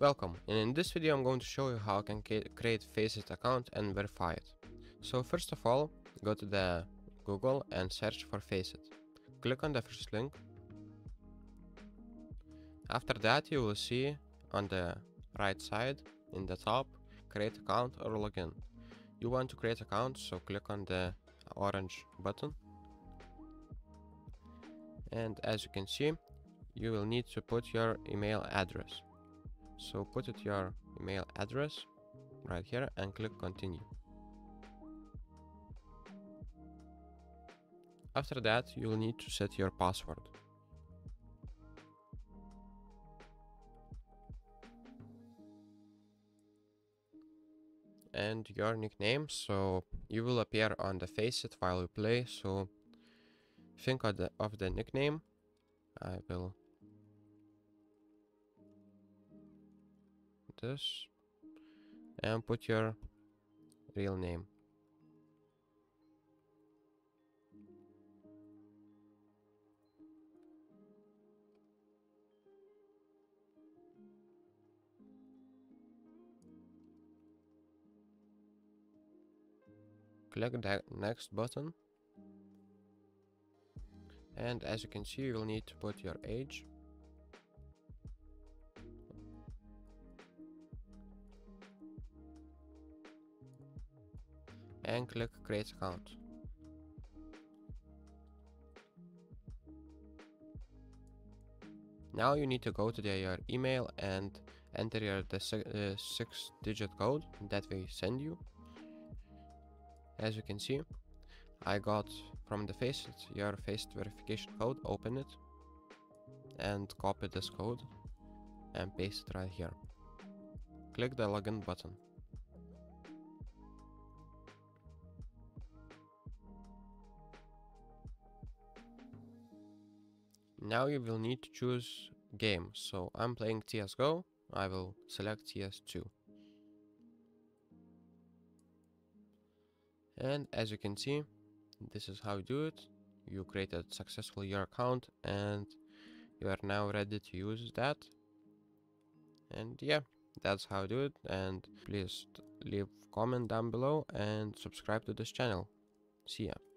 Welcome, and in this video I'm going to show you how I can create Faceit account and verify it. So first of all, go to the Google and search for Faceit. Click on the first link. After that you will see on the right side in the top create account or login. You want to create account, so click on the orange button. And as you can see, you will need to put your email address. So put your email address right here and click continue. After that, you'll need to set your password. And your nickname, so you will appear on the Faceit while you play, so think of the nickname. I will this and put your real name. Click the next button, and as you can see, you'll need to put your age. And click create account. Now you need to go to your email and enter the 6-digit code that we send you. As you can see, I got from the Faceit your Faceit verification code. Open it and copy this code and paste it right here. Click the login button. Now you will need to choose game, so I'm playing TSGO, I will select TS2. And as you can see, this is how you do it. You created successfully your account and you are now ready to use that. And yeah, that's how you do it, and please leave a comment down below and subscribe to this channel. See ya.